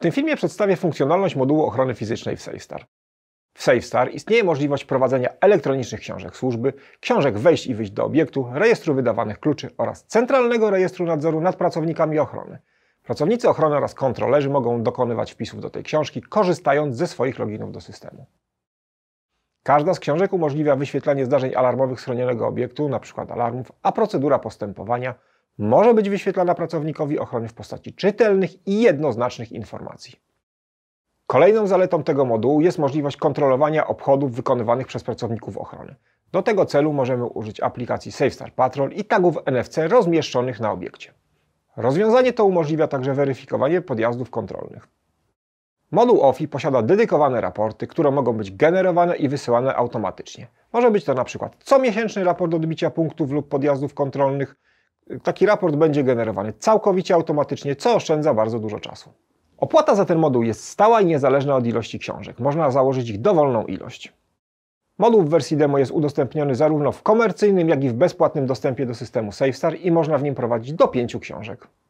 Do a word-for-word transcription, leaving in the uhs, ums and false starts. W tym filmie przedstawię funkcjonalność modułu ochrony fizycznej w SafeStar. W SafeStar istnieje możliwość prowadzenia elektronicznych książek służby, książek wejść i wyjść do obiektu, rejestru wydawanych kluczy oraz centralnego rejestru nadzoru nad pracownikami ochrony. Pracownicy ochrony oraz kontrolerzy mogą dokonywać wpisów do tej książki, korzystając ze swoich loginów do systemu. Każda z książek umożliwia wyświetlanie zdarzeń alarmowych schronionego obiektu, np. alarmów, a procedura postępowania może być wyświetlana pracownikowi ochrony w postaci czytelnych i jednoznacznych informacji. Kolejną zaletą tego modułu jest możliwość kontrolowania obchodów wykonywanych przez pracowników ochrony. Do tego celu możemy użyć aplikacji SafeStar Patrol i tagów N F C rozmieszczonych na obiekcie. Rozwiązanie to umożliwia także weryfikowanie podjazdów kontrolnych. Moduł O F I posiada dedykowane raporty, które mogą być generowane i wysyłane automatycznie. Może być to np. comiesięczny raport odbicia punktów lub podjazdów kontrolnych. Taki raport będzie generowany całkowicie automatycznie, co oszczędza bardzo dużo czasu. Opłata za ten moduł jest stała i niezależna od ilości książek. Można założyć ich dowolną ilość. Moduł w wersji demo jest udostępniony zarówno w komercyjnym, jak i w bezpłatnym dostępie do systemu SafeStar i można w nim prowadzić do pięciu książek.